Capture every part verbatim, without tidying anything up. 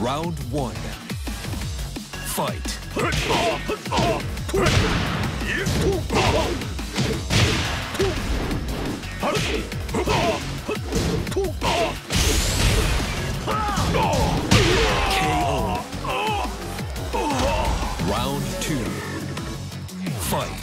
Round one. Fight. K O. Round two. Fight.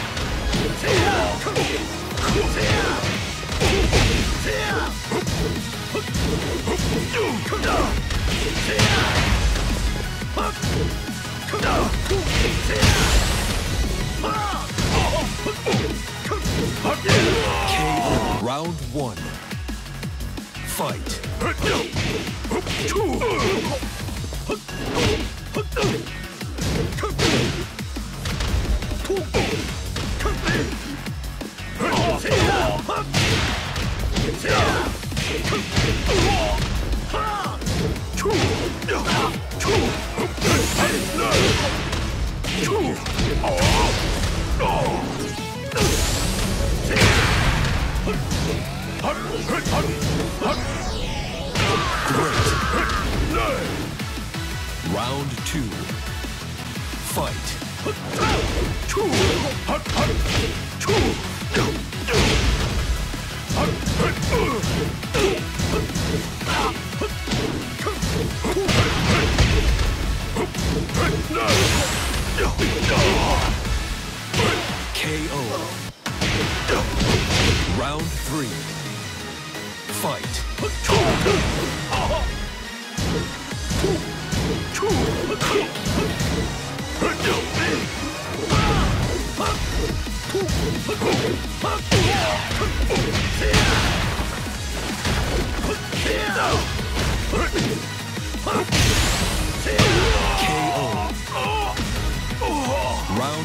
O. Round one. Fight. Great. Round two. Fight. Two. Hut, hut. Two. K O. Round three. Fight. K O. Round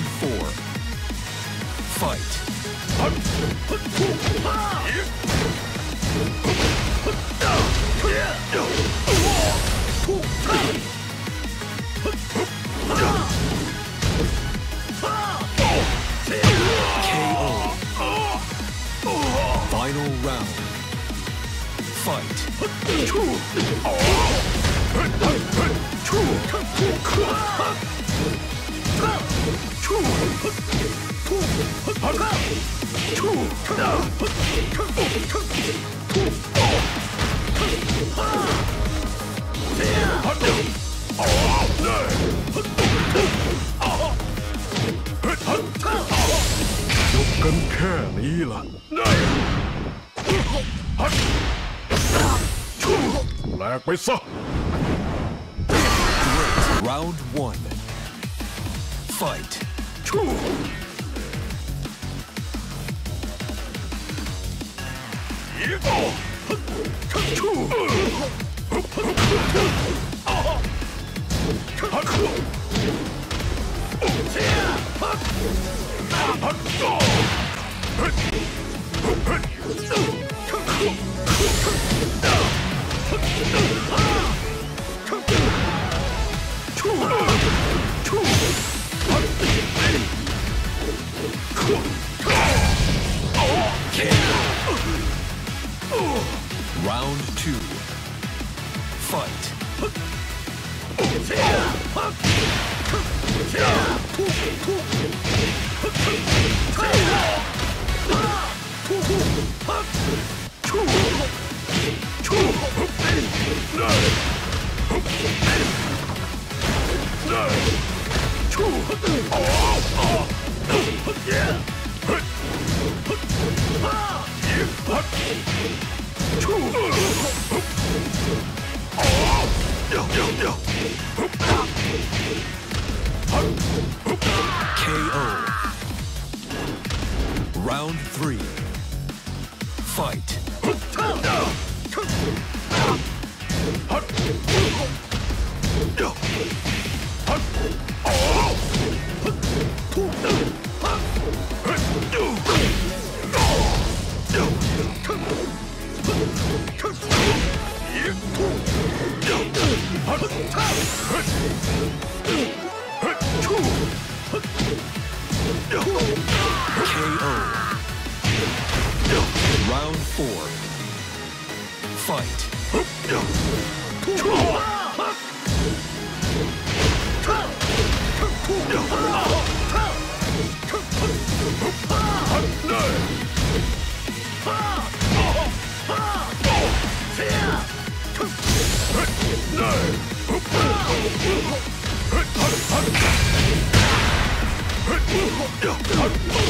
four. Fight. K O. Final round. Fight.จบกันแค่นี้ล่ะแหลกไปซะ Round one. Fight. Round two. Fight. K O. Round three. Fight. K O. Round four. Fight. No!